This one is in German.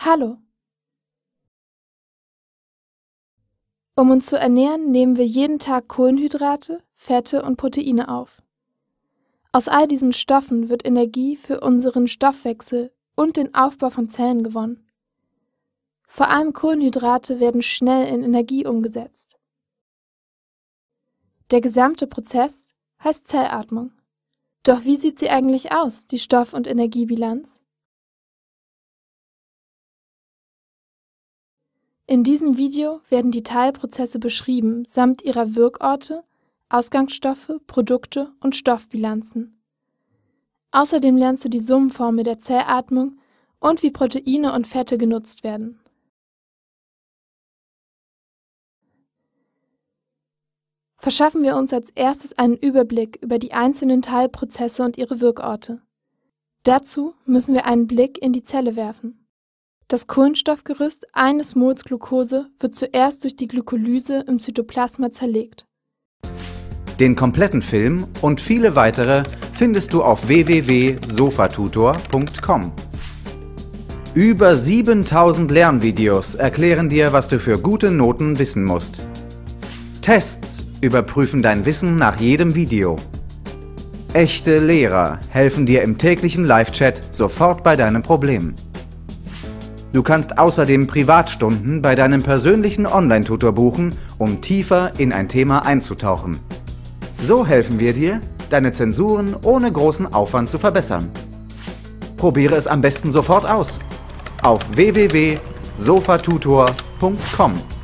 Hallo. Um uns zu ernähren, nehmen wir jeden Tag Kohlenhydrate, Fette und Proteine auf. Aus all diesen Stoffen wird Energie für unseren Stoffwechsel und den Aufbau von Zellen gewonnen. Vor allem Kohlenhydrate werden schnell in Energie umgesetzt. Der gesamte Prozess heißt Zellatmung. Doch wie sieht sie eigentlich aus, die Stoff- und Energiebilanz? In diesem Video werden die Teilprozesse beschrieben, samt ihrer Wirkorte, Ausgangsstoffe, Produkte und Stoffbilanzen. Außerdem lernst du die Summenformel der Zellatmung und wie Proteine und Fette genutzt werden. Verschaffen wir uns als erstes einen Überblick über die einzelnen Teilprozesse und ihre Wirkorte. Dazu müssen wir einen Blick in die Zelle werfen. Das Kohlenstoffgerüst eines Mols Glucose wird zuerst durch die Glykolyse im Zytoplasma zerlegt. Den kompletten Film und viele weitere findest du auf www.sofatutor.com. Über 7000 Lernvideos erklären dir, was du für gute Noten wissen musst. Tests überprüfen dein Wissen nach jedem Video. Echte Lehrer helfen dir im täglichen Live-Chat sofort bei deinem Problem. Du kannst außerdem Privatstunden bei deinem persönlichen Online-Tutor buchen, um tiefer in ein Thema einzutauchen. So helfen wir dir, deine Zensuren ohne großen Aufwand zu verbessern. Probiere es am besten sofort aus. Auf www.sofatutor.com